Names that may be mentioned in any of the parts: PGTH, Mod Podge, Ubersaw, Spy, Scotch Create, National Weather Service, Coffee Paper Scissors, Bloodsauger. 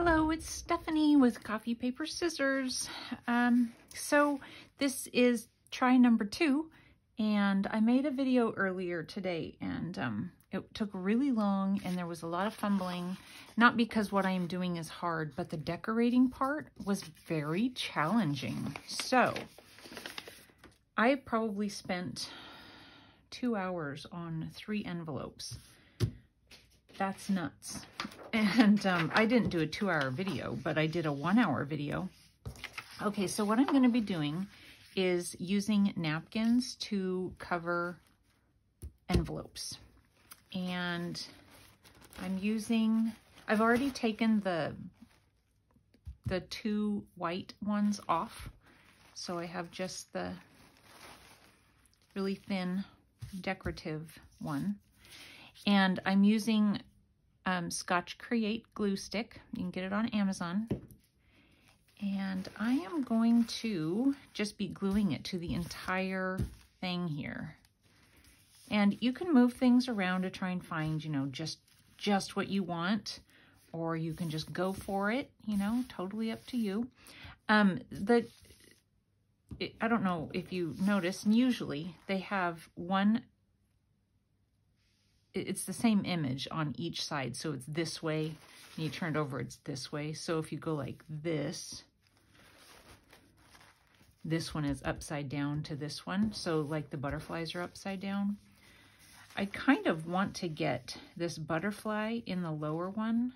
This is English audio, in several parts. Hello, it's Stephanie with Coffee Paper Scissors. So this is try number 2, and I made a video earlier today, and it took really long and there was a lot of fumbling, not because what I am doing is hard, but the decorating part was very challenging. So I probably spent 2 hours on 3 envelopes. That's nuts. And I didn't do a 2-hour video, but I did a 1-hour video. Okay, so what I'm going to be doing is using napkins to cover envelopes. And I've already taken the 2 white ones off. So I have just the really thin decorative one. And I'm using Scotch Create glue stick. You can get it on Amazon. And I am going to just be gluing it to the entire thing here. And you can move things around to try and find, you know, just what you want, or you can just go for it, you know, totally up to you. I don't know if you notice, usually they have one. It's the same image on each side. So it's this way, and you turn it over, it's this way. So if you go like this, this one is upside down to this one. So like the butterflies are upside down. I kind of want to get this butterfly in the lower one.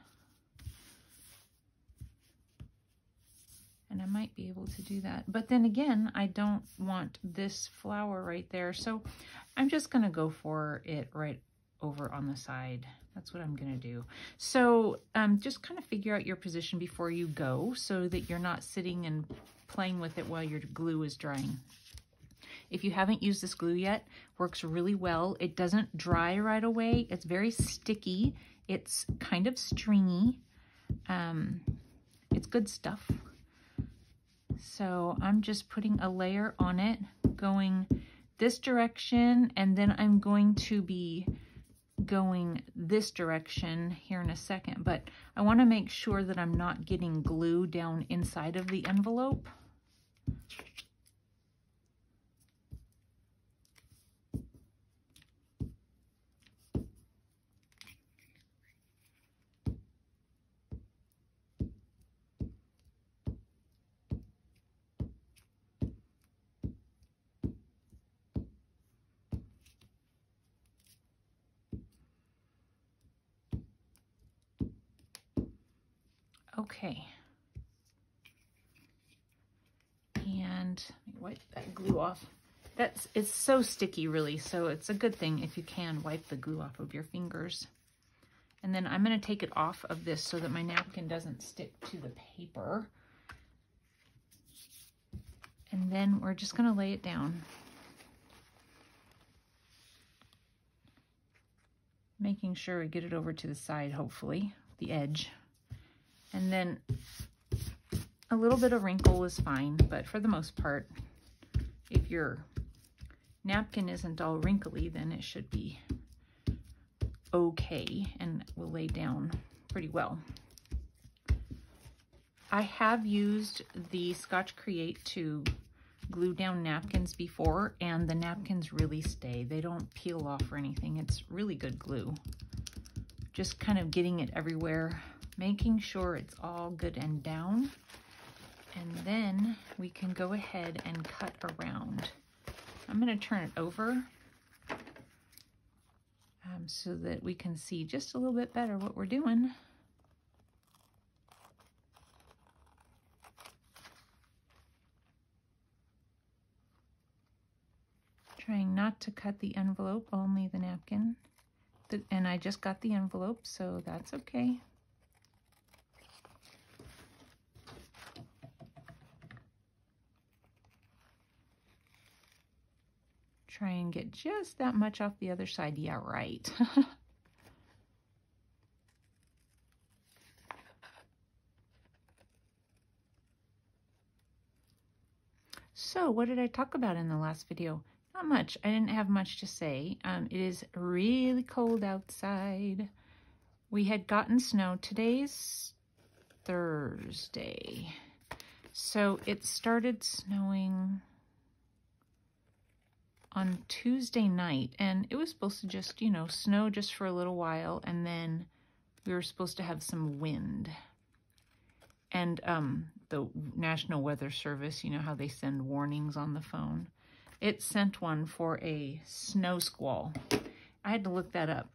And I might be able to do that. But then again, I don't want this flower right there. So I'm just gonna go for it right over on the side. That's what I'm gonna do. So just kind of figure out your position before you go so that you're not sitting and playing with it while your glue is drying. If you haven't used this glue yet, works really well. It doesn't dry right away. It's very sticky. It's kind of stringy. It's good stuff. So I'm just putting a layer on it, going this direction, and then I'm going to be going this direction here in a second, but I want to make sure that I'm not getting glue down inside of the envelope. Okay, and let me wipe that glue off. It's so sticky really, so it's a good thing if you can wipe the glue off of your fingers. And then I'm gonna take it off of this so that my napkin doesn't stick to the paper. And then we're just gonna lay it down. Making sure we get it over to the side, hopefully, the edge. And then a little bit of wrinkle is fine, but for the most part, if your napkin isn't all wrinkly, then it should be okay and will lay down pretty well. I have used the Scotch Create to glue down napkins before, and the napkins really stay. They don't peel off or anything. It's really good glue. Just kind of getting it everywhere, making sure it's all good and down, and then we can go ahead and cut around. I'm going to turn it over so that we can see just a little bit better what we're doing. Trying not to cut the envelope, only the napkin. And I just got the envelope, so that's okay. Try and get just that much off the other side. Yeah, right. So what did I talk about in the last video? Not much. I didn't have much to say. It is really cold outside. We had gotten snow. Today's Thursday. So it started snowing on Tuesday night, and it was supposed to just, you know, snow just for a little while, and then we were supposed to have some wind. And the National Weather Service, you know how they send warnings on the phone? It sent one for a snow squall. I had to look that up.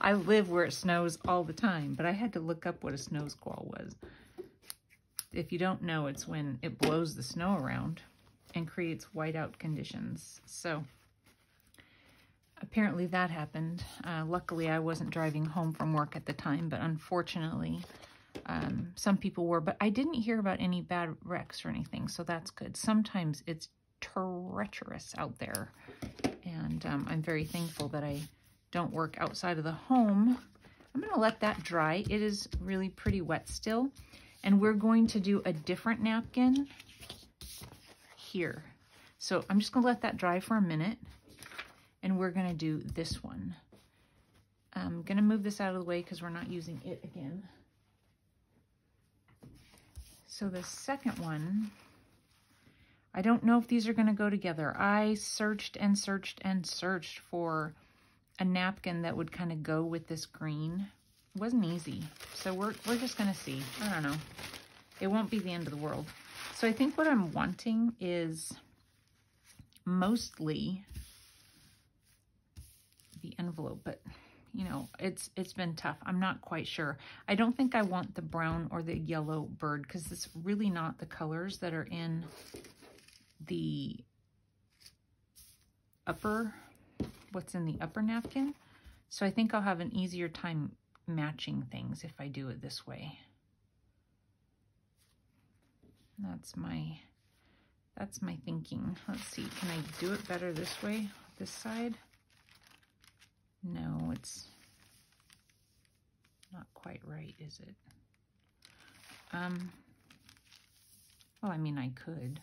I live where it snows all the time, but I had to look up what a snow squall was. If you don't know, it's when it blows the snow around and creates whiteout conditions. So apparently that happened. Luckily, I wasn't driving home from work at the time, but unfortunately, some people were. But I didn't hear about any bad wrecks or anything, so that's good. Sometimes it's treacherous out there, and I'm very thankful that I don't work outside of the home. I'm going to let that dry. It is really pretty wet still, and we're going to do a different napkin here. So I'm just going to let that dry for a minute, and we're going to do this one. I'm going to move this out of the way because we're not using it again. So the second one, I don't know if these are going to go together. I searched and searched and searched for a napkin that would kind of go with this green. It wasn't easy. So we're just going to see. I don't know. It won't be the end of the world. So I think what I'm wanting is mostly the envelope, but you know, it's been tough. I'm not quite sure. I don't think I want the brown or the yellow bird because it's really not the colors that are in the upper, what's in the upper napkin. So I think I'll have an easier time matching things if I do it this way. That's my thinking. Let's see, can I do it better this way, this side? No, it's not quite right, is it? Well, I mean, I could.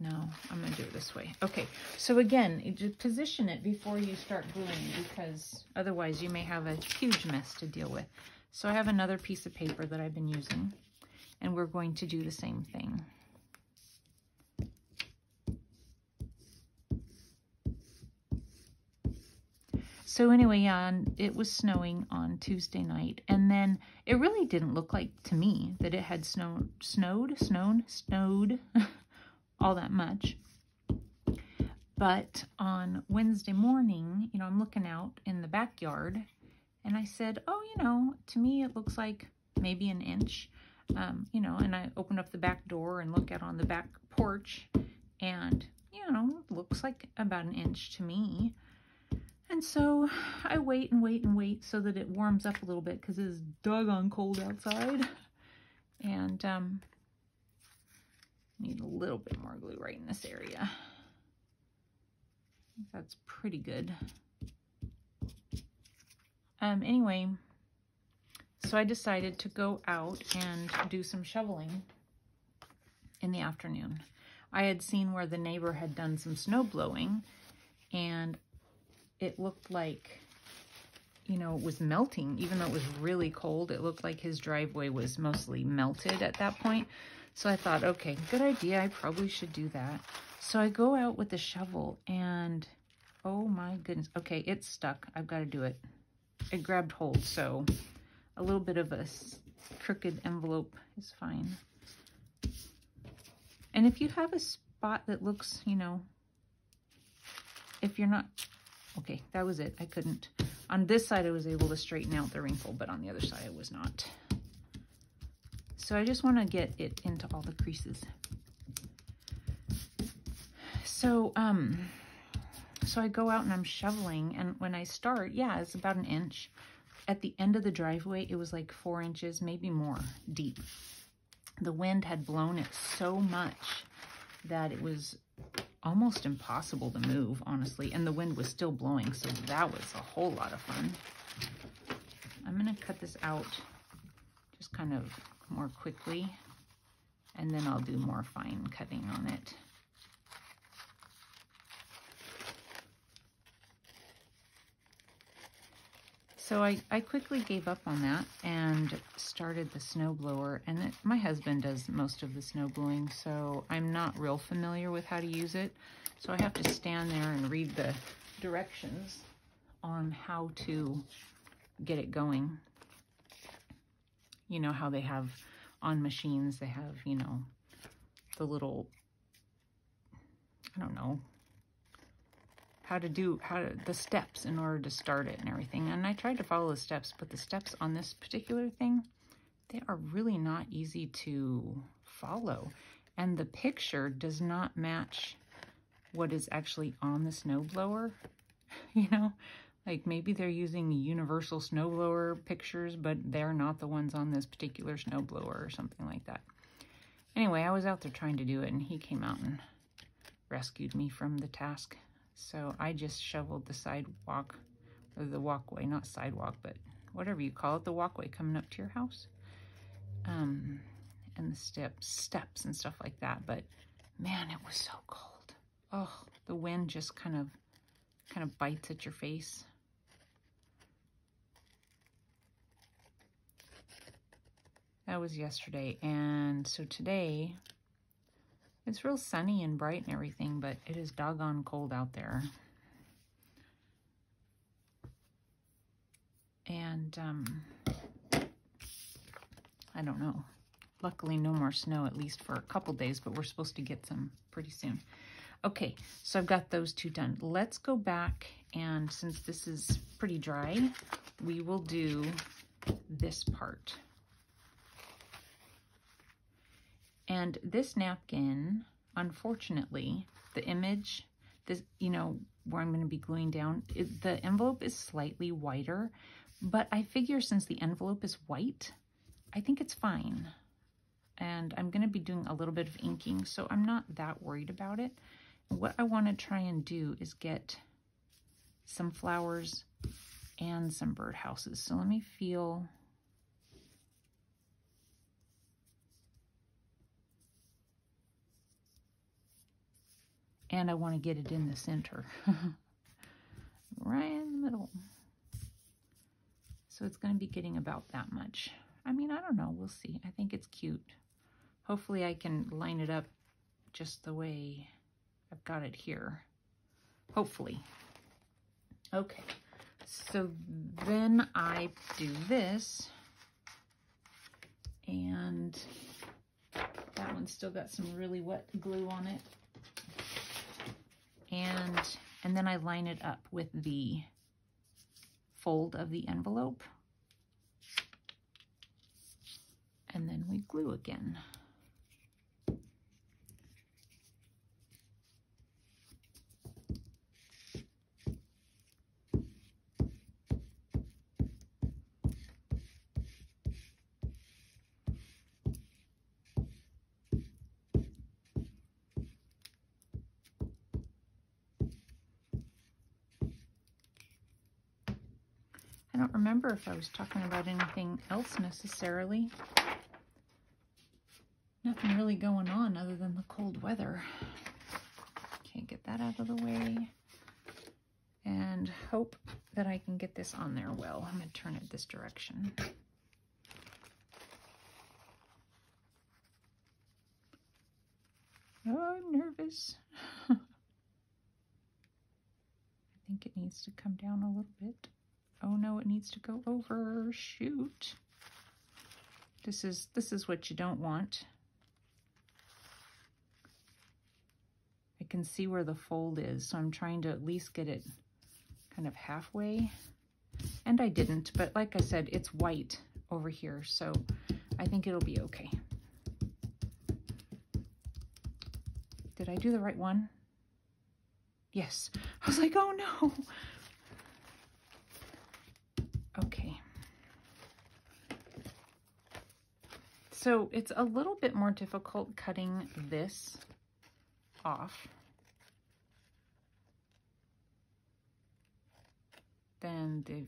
No, I'm going to do it this way. Okay, so again, just position it before you start gluing because otherwise you may have a huge mess to deal with. So I have another piece of paper that I've been using, and we're going to do the same thing. So anyway, it was snowing on Tuesday night, and then it really didn't look like to me that it had snowed all that much. But on Wednesday morning, you know, I'm looking out in the backyard, and I said, oh, you know, to me it looks like maybe an inch, you know, and I opened up the back door and look out on the back porch, and, you know, it looks like about an inch to me. And so I wait and wait and wait so that it warms up a little bit because it is doggone cold outside. And, need a little bit more glue right in this area. That's pretty good. Anyway, so I decided to go out and do some shoveling in the afternoon. I had seen where the neighbor had done some snow blowing, and it looked like, you know, it was melting. Even though it was really cold, it looked like his driveway was mostly melted at that point. So I thought, okay, good idea. I probably should do that. So I go out with the shovel and, oh my goodness. Okay, it's stuck. I've got to do it. It grabbed hold, so a little bit of a crooked envelope is fine. And if you have a spot that looks, you know, if you're not, okay, that was it. I couldn't. On this side, I was able to straighten out the wrinkle, but on the other side, I was not. So I just want to get it into all the creases. So so I go out and I'm shoveling, and when I start, yeah, it's about an inch. At the end of the driveway, it was like 4 inches, maybe more deep. The wind had blown it so much that it was almost impossible to move, honestly, and the wind was still blowing, so that was a whole lot of fun. I'm going to cut this out just kind of more quickly, and then I'll do more fine cutting on it. So I quickly gave up on that and started the snowblower, and my husband does most of the snow blowing, so I'm not real familiar with how to use it. So I have to stand there and read the directions on how to get it going. You know how they have on machines, they have, you know, the little, I don't know, the steps in order to start it and everything. And I tried to follow the steps, but the steps on this particular thing, they are really not easy to follow. And the picture does not match what is actually on the snowblower. You know, like maybe they're using universal snowblower pictures, but they're not the ones on this particular snowblower or something like that. Anyway, I was out there trying to do it, and he came out and rescued me from the task. So I just shoveled the sidewalk, or the walkway, not sidewalk, but whatever you call it, the walkway coming up to your house. And the steps and stuff like that. But man, it was so cold. Oh, the wind just kind of bites at your face. That was yesterday. And so today, it's real sunny and bright and everything, but it is doggone cold out there. And, I don't know. Luckily, no more snow, at least for a couple days, but we're supposed to get some pretty soon. Okay, so I've got those two done. Let's go back, and since this is pretty dry, we will do this part. And this napkin, unfortunately, the image, this, you know, where I'm going to be gluing down, the envelope is slightly wider, but I figure since the envelope is white, I think it's fine. And I'm going to be doing a little bit of inking, so I'm not that worried about it. What I want to try and do is get some flowers and some birdhouses. So let me feel... And I want to get it in the center, right in the middle. So it's going to be getting about that much. I mean, I don't know. We'll see. I think it's cute. Hopefully I can line it up just the way I've got it here. Hopefully. Okay. So then I do this. And that one's still got some really wet glue on it. And then I line it up with the fold of the envelope. And then we glue again. I don't remember if I was talking about anything else necessarily. Nothing really going on other than the cold weather. Okay, get that out of the way. And hope that I can get this on there well. I'm going to turn it this direction. Oh, I'm nervous. I think it needs to come down a little bit. Oh no, it needs to go over. Shoot. This is what you don't want. I can see where the fold is, so I'm trying to at least get it kind of halfway. And I didn't, but like I said, it's white over here, so I think it'll be okay. Did I do the right one? Yes. I was like, oh no. Okay, so it's a little bit more difficult cutting this off than the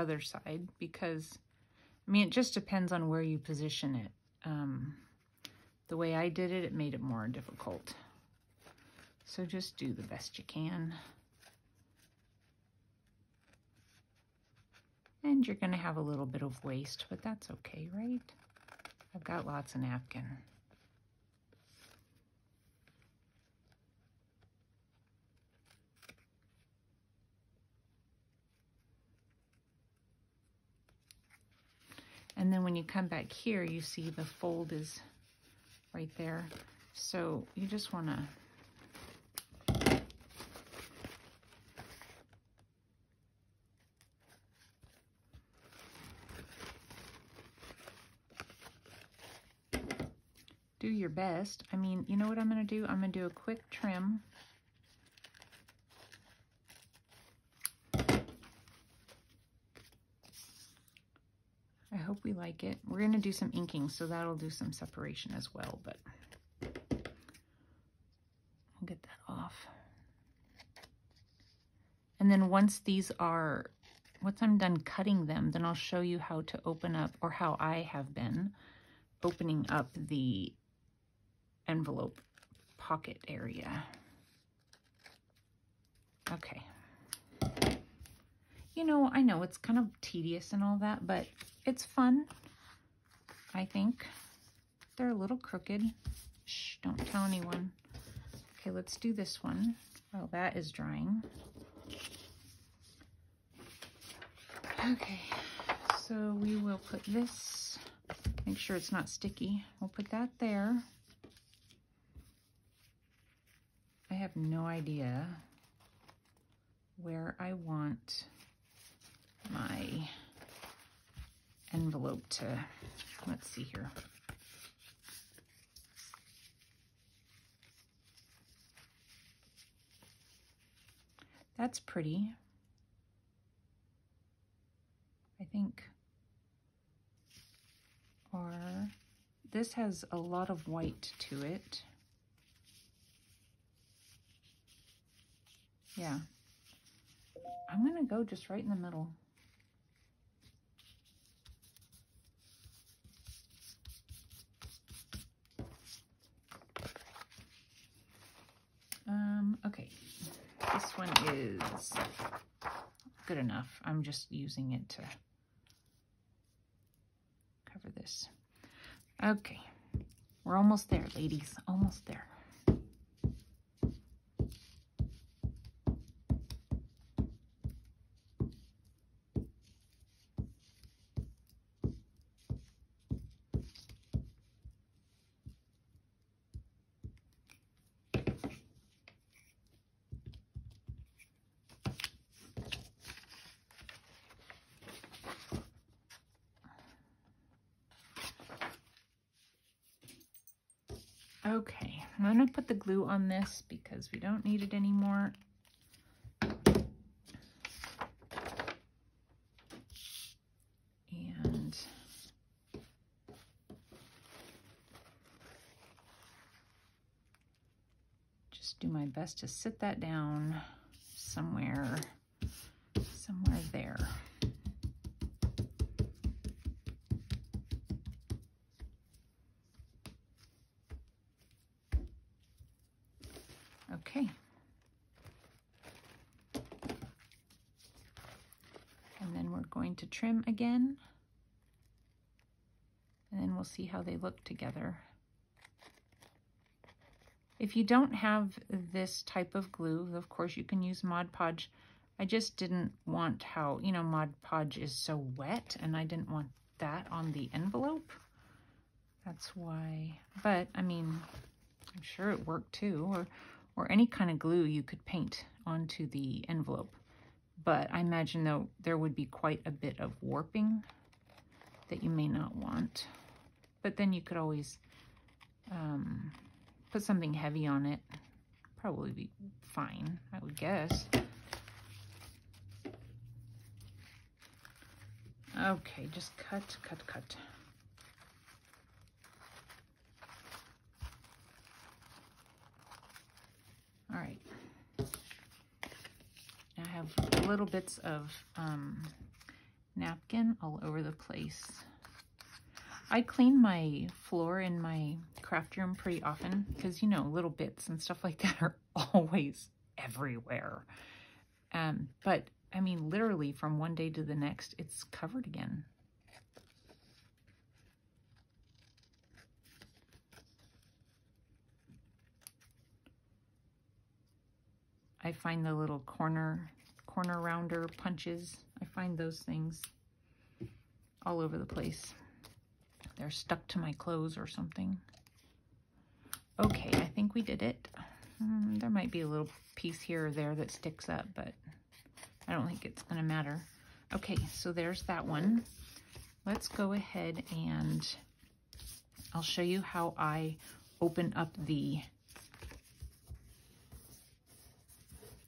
other side because, I mean, it just depends on where you position it. The way I did it, it made it more difficult. So just do the best you can. And you're going to have a little bit of waste, but that's okay, right? I've got lots of napkin. And then when you come back here, you see the fold is right there. So you just want to do your best. I mean, you know what I'm going to do? I'm going to do a quick trim. I hope we like it. We're going to do some inking, so that'll do some separation as well, but I'll get that off. And then once these are, once I'm done cutting them, then I'll show you how to open up, or how I have been opening up the envelope pocket area. Okay. You know, I know it's kind of tedious and all that, but it's fun, I think. They're a little crooked. Shh, don't tell anyone. Okay, let's do this one. Oh, that is drying. Okay, so we will put this, make sure it's not sticky. We'll put that there. I have no idea where I want my envelope to, let's see here. That's pretty. I think, or this has a lot of white to it. Yeah. I'm gonna go just right in the middle. Okay, this one is good enough. I'm just using it to cover this. Okay, we're almost there, ladies, almost there. Okay, I'm going to put the glue on this because we don't need it anymore. And just do my best to sit that down somewhere, somewhere there. Okay, and then we're going to trim again, and then we'll see how they look together. If you don't have this type of glue, of course you can use Mod Podge. I just didn't want how, you know, Mod Podge is so wet, and I didn't want that on the envelope. That's why, but I mean, I'm sure it worked too, or any kind of glue you could paint onto the envelope. But I imagine though there would be quite a bit of warping that you may not want. But then you could always put something heavy on it. Probably be fine, I would guess. Okay, just cut, cut, cut. All right, now I have little bits of napkin all over the place. I clean my floor in my craft room pretty often because, you know, little bits and stuff like that are always everywhere. But I mean, literally from one day to the next, it's covered again. I find the little corner rounder punches. I find those things all over the place. They're stuck to my clothes or something. Okay, I think we did it. There might be a little piece here or there that sticks up, but I don't think it's gonna matter. Okay, so there's that one. Let's go ahead and I'll show you how I open up the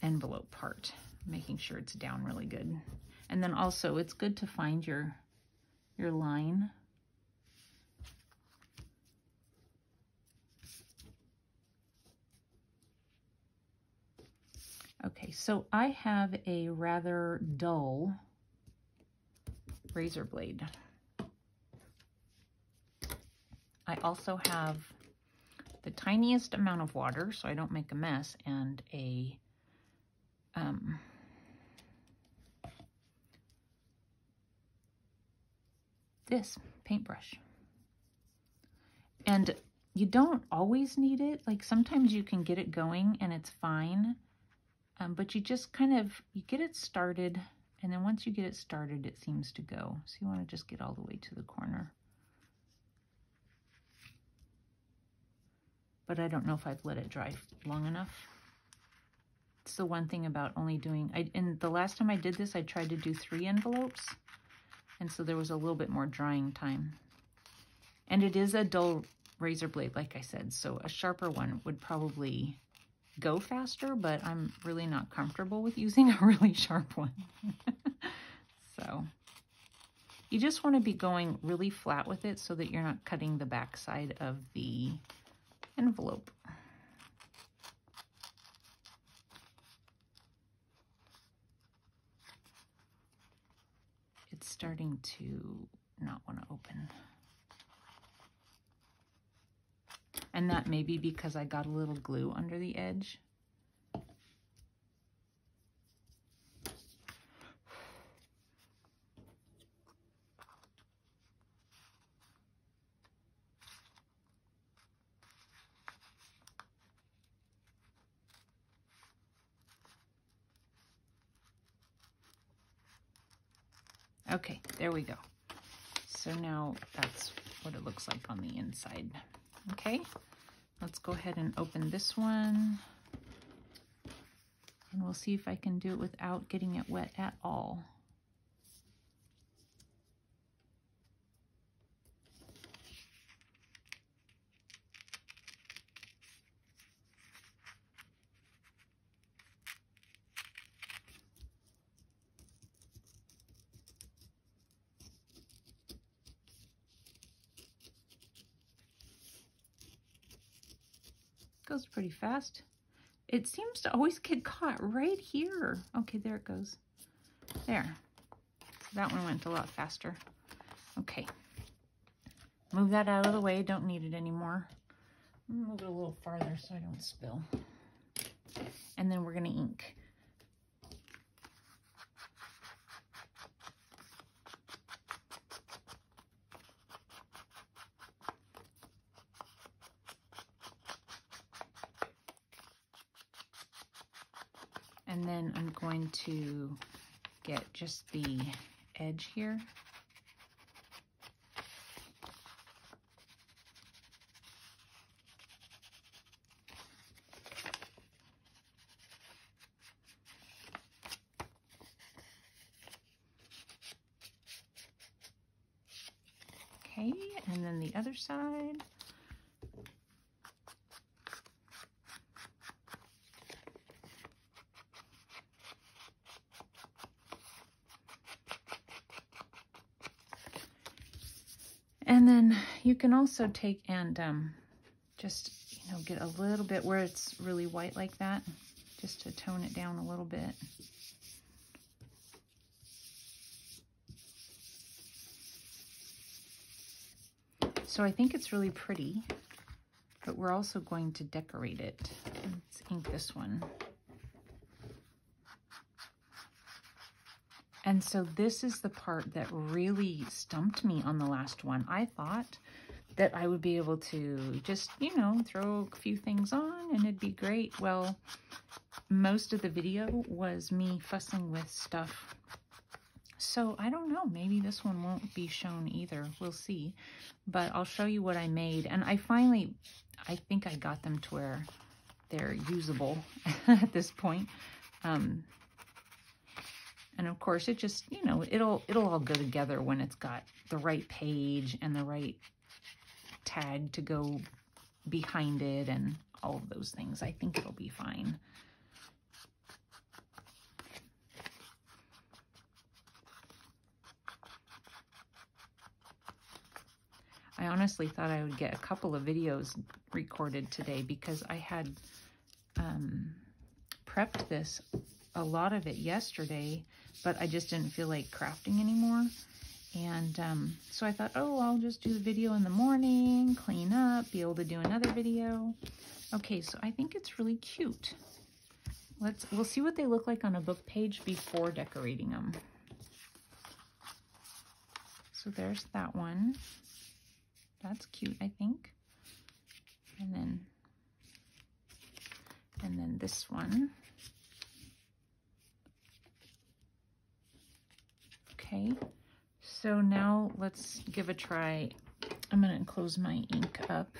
envelope part, making sure it's down really good. And then also it's good to find your line. Okay, so I have a rather dull razor blade. I also have the tiniest amount of water so I don't make a mess, and a this paintbrush. And you don't always need it. Like sometimes you can get it going and it's fine, but you just kind of, you get it started, and then once you get it started, it seems to go. So you want to just get all the way to the corner. But I don't know if I've let it dry long enough. It's the one thing about only doing, and the last time I did this, I tried to do 3 envelopes, and so there was a little bit more drying time. And it is a dull razor blade, like I said, so a sharper one would probably go faster, but I'm really not comfortable with using a really sharp one. So you just want to be going really flat with it so that you're not cutting the backside of the envelope. Starting to not want to open. And that may be because I got a little glue under the edge. Okay, there we go. So now that's what it looks like on the inside. Okay, let's go ahead and open this one. And we'll see if I can do it without getting it wet at all. Goes pretty fast. It seems to always get caught right here. Okay, there it goes. There. So that one went a lot faster. Okay. Move that out of the way. Don't need it anymore. Move it a little farther so I don't spill. And then we're going to ink. And then I'm going to get just the edge here. Okay, and then the other side. And then you can also take and just, you know, get a little bit where it's really white like that, just to tone it down a little bit. So I think it's really pretty, but we're also going to decorate it. Let's ink this one. And so this is the part that really stumped me on the last one. I thought that I would be able to just, you know, throw a few things on and it'd be great. Well, most of the video was me fussing with stuff. So I don't know, maybe this one won't be shown either. We'll see. But I'll show you what I made. And I finally, I think I got them to where they're usable at this point. And of course, it just, you know, it'll all go together when it's got the right page and the right tag to go behind it and all of those things. I think it'll be fine. I honestly thought I would get a couple of videos recorded today because I had prepped this, a lot of it yesterday, but I just didn't feel like crafting anymore. And so I thought, oh, I'll just do the video in the morning, clean up, be able to do another video. Okay, so I think it's really cute. We'll see what they look like on a book page before decorating them. So there's that one. That's cute, I think. And then this one. Okay, so now let's give a try. I'm going to close my ink up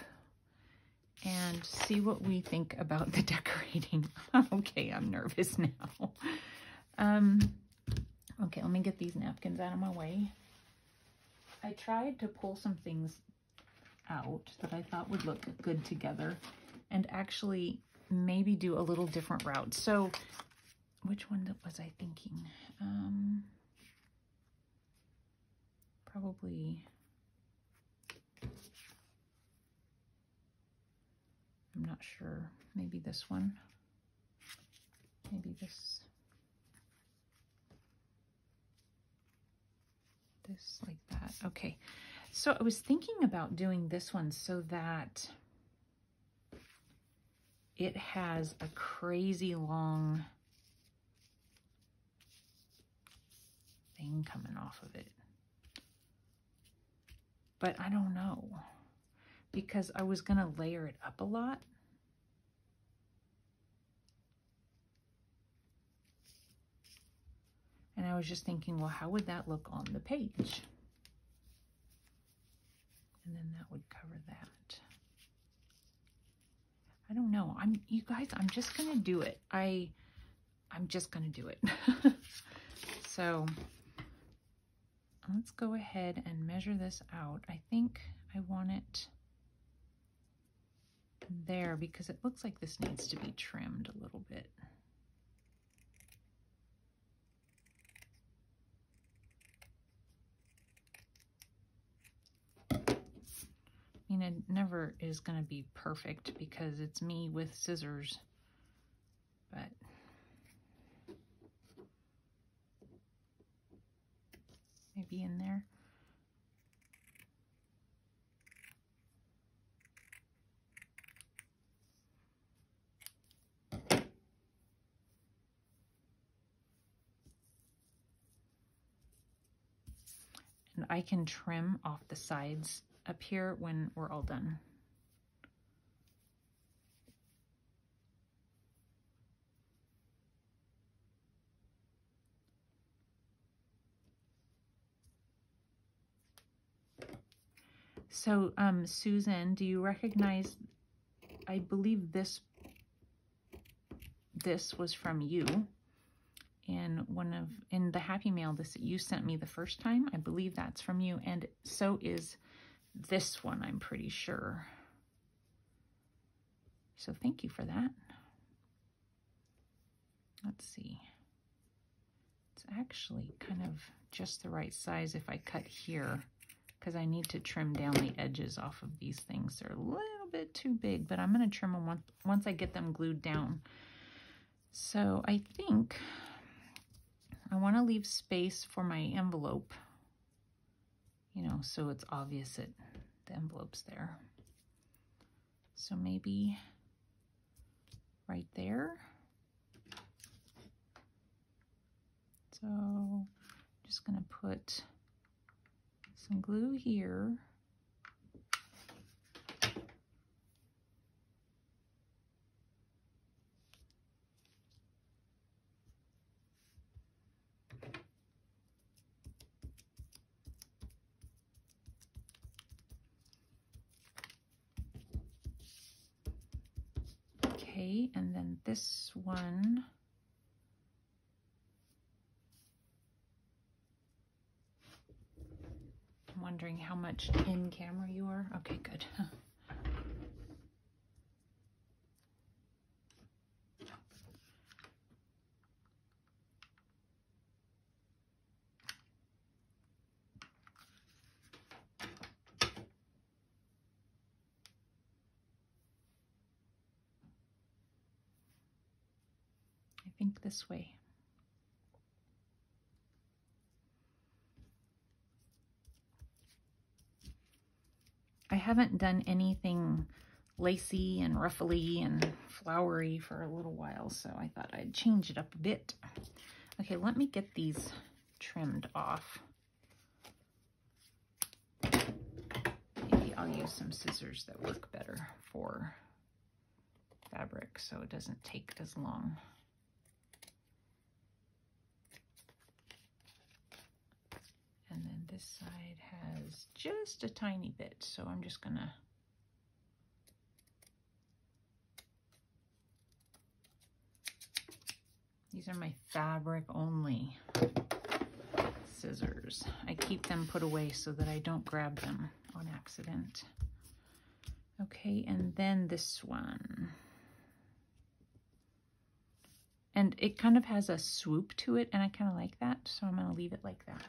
and see what we think about the decorating. Okay, I'm nervous now. Okay, let me get these napkins out of my way. I tried to pull some things out that I thought would look good together and actually maybe do a little different route. So which one was I thinking? Probably, I'm not sure, maybe this one, maybe this like that. Okay, so I was thinking about doing this one so that it has a crazy long thing coming off of it. But I don't know, because I was going to layer it up a lot. And I was just thinking, well, how would that look on the page? And then that would cover that. I don't know. You guys, I'm just going to do it. I'm just going to do it. So let's go ahead and measure this out. I think I want it there because it looks like this needs to be trimmed a little bit. I mean, it never is going to be perfect because it's me with scissors, but maybe in there. And I can trim off the sides up here when we're all done. So, Susan, do you recognize, I believe this was from you in in the Happy Mail that you sent me the first time. I believe that's from you, and so is this one, I'm pretty sure. So thank you for that. Let's see. It's actually kind of just the right size if I cut here, because I need to trim down the edges off of these things. They're a little bit too big, but I'm going to trim them once I get them glued down. So I think I want to leave space for my envelope, you know, so it's obvious that the envelope's there. So maybe right there. So just going to put some glue here. Okay, and then this one. I'm wondering how much in camera you are. Okay, good. This way. I haven't done anything lacy and ruffly and flowery for a little while, so I thought I'd change it up a bit. Okay, let me get these trimmed off. Maybe I'll use some scissors that work better for fabric so it doesn't take as long. And then this side has just a tiny bit, so I'm just gonna these are my fabric only scissors. I keep them put away so that I don't grab them on accident. Okay, and then this one. And it kind of has a swoop to it, and I kind of like that, so I'm gonna leave it like that.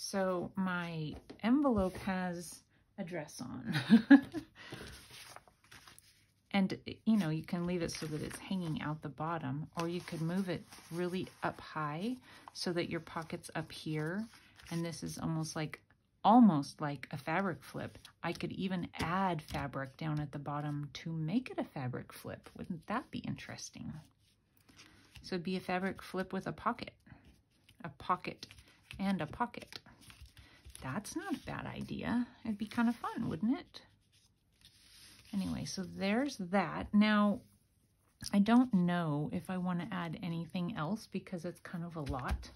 So my envelope has a dress on. And, you know, you can leave it so that it's hanging out the bottom, or you could move it really up high so that your pocket's up here. And this is almost like a fabric flip. I could even add fabric down at the bottom to make it a fabric flip. Wouldn't that be interesting? So it'd be a fabric flip with a pocket and a pocket. That's not a bad idea. It'd be kind of fun, wouldn't it? Anyway, so there's that. Now, I don't know if I want to add anything else because it's kind of a lot.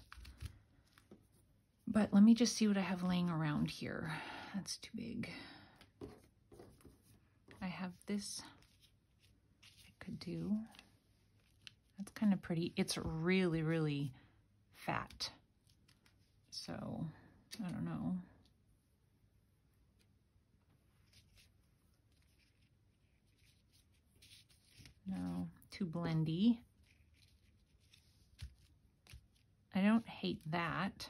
But let me just see what I have laying around here. That's too big. I have this I could do. That's kind of pretty. It's really, really fat. So I don't know. No, too blendy. I don't hate that.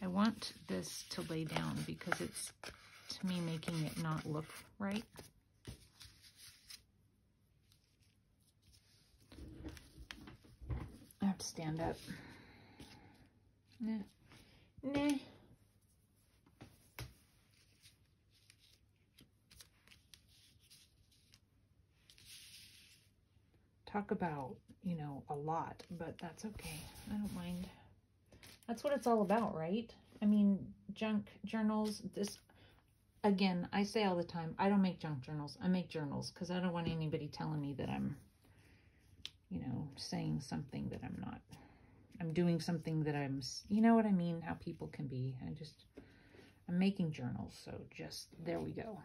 I want this to lay down because it's, to me, making it not look right. I have to stand up. Nah. Nah. Talk about, you know, a lot, but that's okay. I don't mind. That's what it's all about, right? I mean, junk journals, this, again, I say all the time, I don't make junk journals. I make journals because I don't want anybody telling me that I'm, you know, saying something that I'm not. I'm doing something that I'm, you know what I mean, how people can be. I'm making journals, so just, there we go.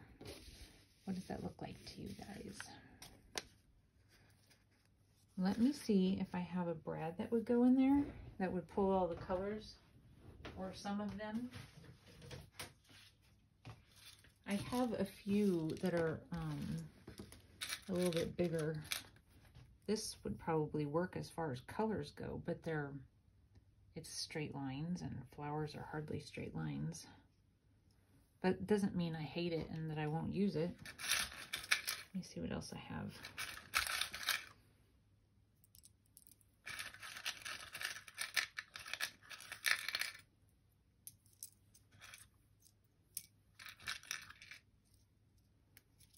What does that look like to you guys? Let me see if I have a brad that would go in there, that would pull all the colors, or some of them. I have a few that are a little bit bigger. This would probably work as far as colors go, but they're it's straight lines, and flowers are hardly straight lines. But it doesn't mean I hate it and that I won't use it. Let me see what else I have.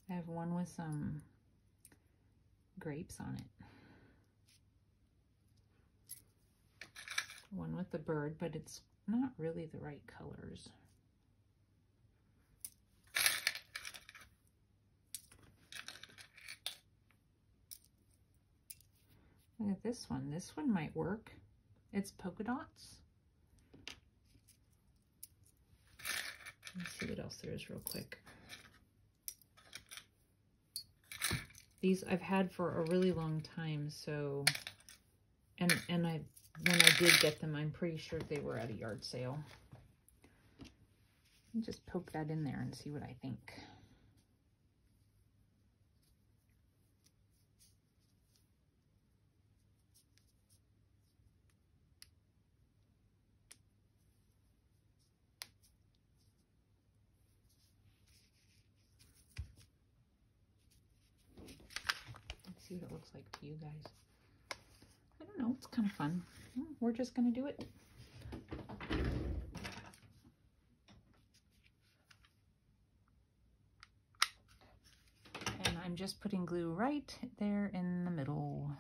I have one with some grapes on it. One with the bird, but it's not really the right colors. Look at this one. This one might work. It's polka dots. Let's see what else there is real quick. These I've had for a really long time, so, and I, when I did get them, I'm pretty sure they were at a yard sale. Let me just poke that in there and see what I think. See what it looks like to you guys. I don't know, it's kind of fun. We're just gonna do it. And I'm just putting glue right there in the middle.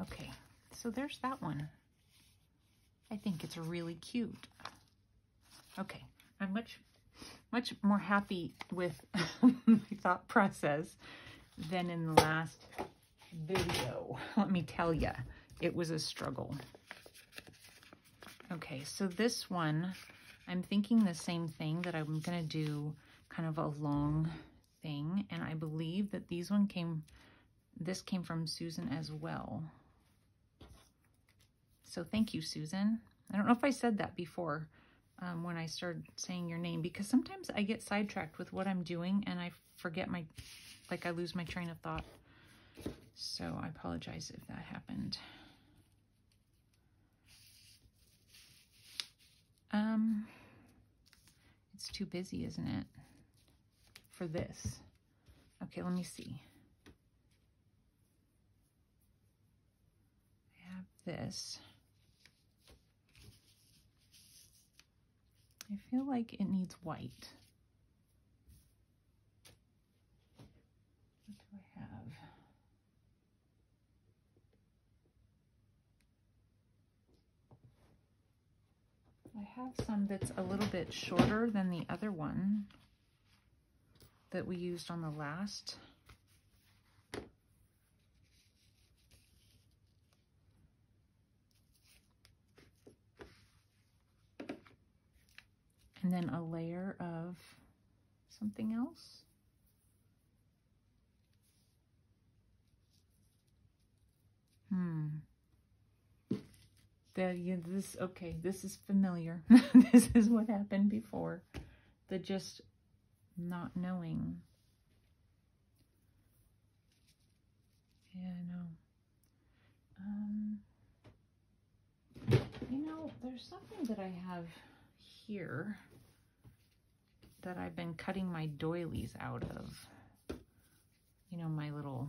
Okay, so there's that one. I think it's really cute. Okay, I'm much more happy with my thought process than in the last video. Let me tell you, it was a struggle. Okay, so this one, I'm thinking the same thing, that I'm gonna do kind of a long thing, and I believe that this came from Susan as well. So thank you, Susan. I don't know if I said that before. When I started saying your name, because sometimes I get sidetracked with what I'm doing and I forget my, I lose my train of thought. So I apologize if that happened. It's too busy, isn't it, for this? Okay, let me see. I have this. I feel like it needs white. What do I have? I have some that's a little bit shorter than the other one that we used on the last. And then a layer of something else. Okay, this is familiar. This is what happened before. The just not knowing. Yeah, I know. You know, there's something that I have here that I've been cutting my doilies out of, you know, my little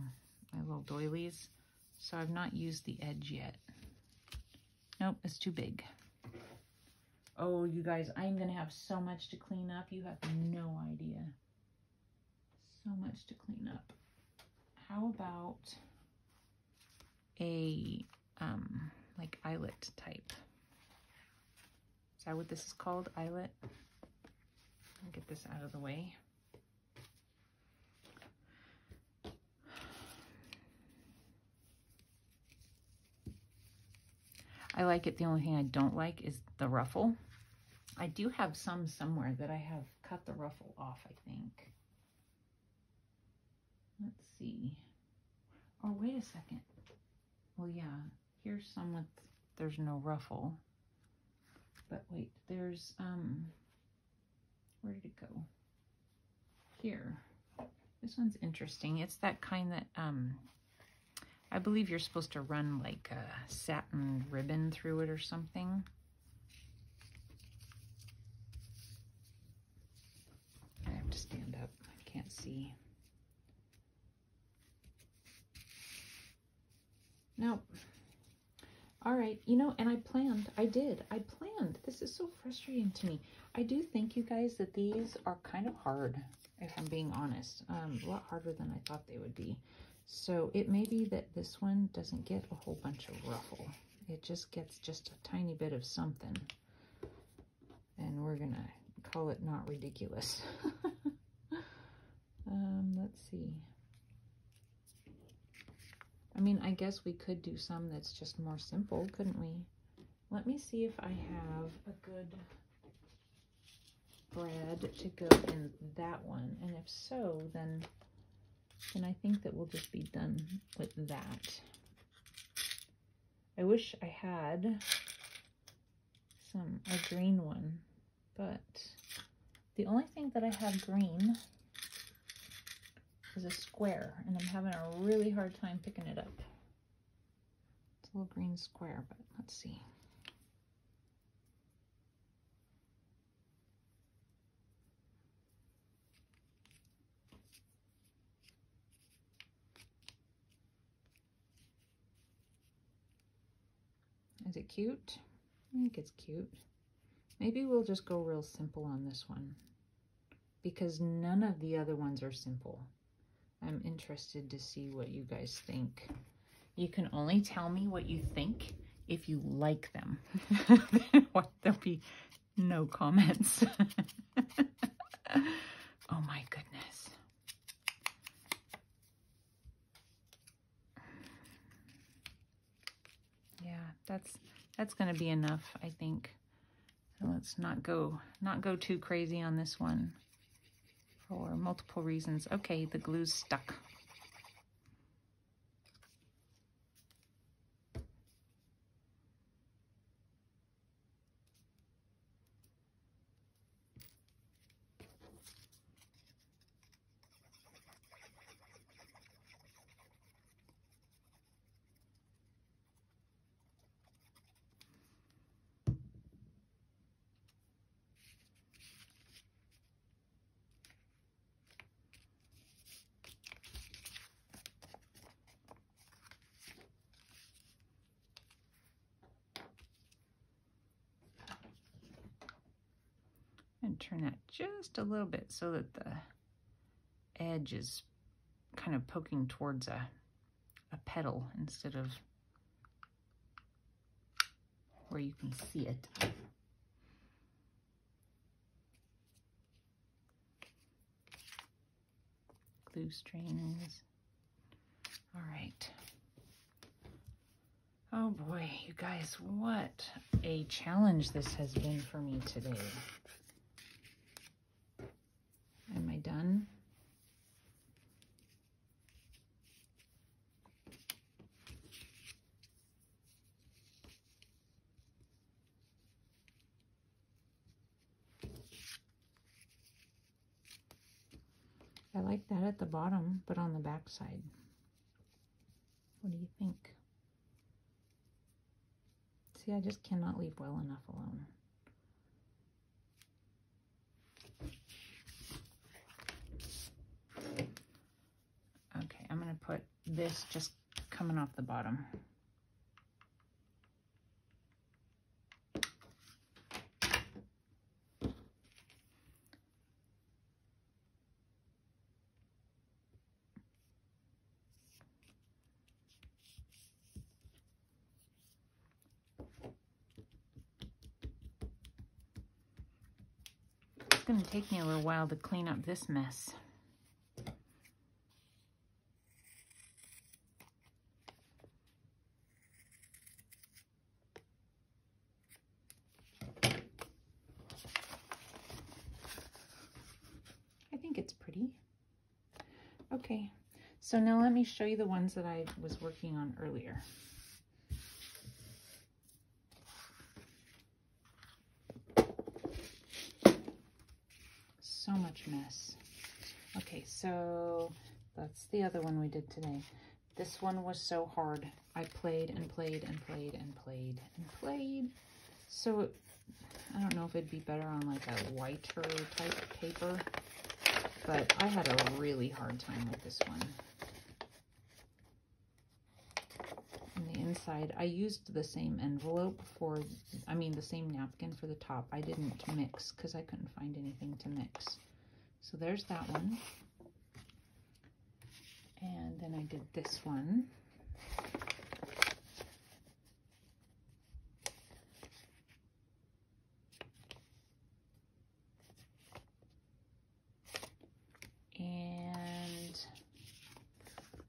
doilies. So I've not used the edge yet. Nope, it's too big. Oh, you guys, I'm gonna have so much to clean up. You have no idea. So much to clean up. How about a like eyelet type? Is that what this is called? Eyelet? Get this out of the way. I like it. The only thing I don't like is the ruffle. I do have some somewhere that I have cut the ruffle off, I think. Let's see. Oh, wait a second. Well, yeah, here's some with, there's no ruffle. But wait, there's, where did it go? Here. This one's interesting. It's that kind that I believe you're supposed to run like a satin ribbon through it or something. I have to stand up, I can't see. Nope. All right, you know, and I planned. This is so frustrating to me. I do think, you guys, that these are kind of hard, if I'm being honest. A lot harder than I thought they would be. So it may be that this one doesn't get a whole bunch of ruffle. It just gets just a tiny bit of something. And we're going to call it not ridiculous. Let's see. I mean, I guess we could do some that's just more simple, couldn't we? Let me see if I have a good thread to go in that one. And if so, then I think that we'll just be done with that. I wish I had a green one, but the only thing that I have green is a square, and I'm having a really hard time picking it up. It's a little green square, but let's see. Is it cute? I think it's cute. Maybe we'll just go real simple on this one, because none of the other ones are simple. I'm interested to see what you guys think. You can only tell me what you think if you like them. There'll be no comments. Oh my goodness. Yeah, that's gonna be enough, I think. Let's not go too crazy on this one. For multiple reasons. Okay, the glue's stuck. Turn that just a little bit so that the edge is kind of poking towards a petal instead of where you can see it. Glue strings. All right. Oh boy, you guys, what a challenge this has been for me today. Am I done? I like that at the bottom, but on the back side. What do you think? See, I just cannot leave well enough alone. I'm going to put this just coming off the bottom. It's going to take me a little while to clean up this mess. Okay, so now let me show you the ones that I was working on earlier. So much mess. Okay, so that's the other one we did today. This one was so hard. I played and played and played and played and played. So it, I don't know if it'd be better on like a whiter type paper, but I had a really hard time with this one. On the inside, I used the same envelope for, I mean the same napkin for the top. I didn't mix because I couldn't find anything to mix. So there's that one. And then I did this one. And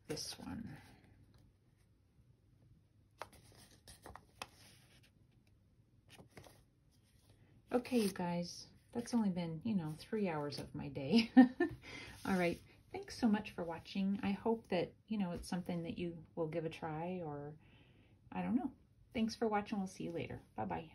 this one. Okay, you guys, that's only been, 3 hours of my day. All right. Thanks so much for watching. I hope that, it's something that you will give a try, or I don't know. Thanks for watching. We'll see you later. Bye-bye.